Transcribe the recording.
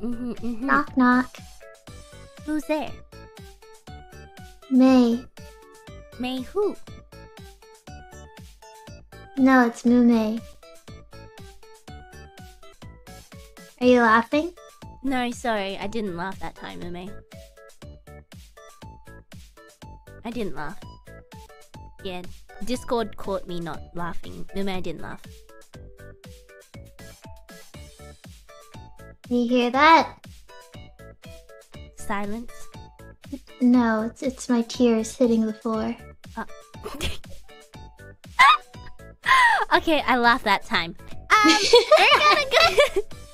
Knock, knock. Who's there? Mei. Mei who? No, it's Mumei. Are you laughing? No, sorry, I didn't laugh that time, Mumei. I didn't laugh. Yeah, Discord caught me not laughing. Mumei, I didn't laugh. You hear that? Silence? No, it's my tears hitting the floor. Oh. Okay, I laughed that time. We're gonna go...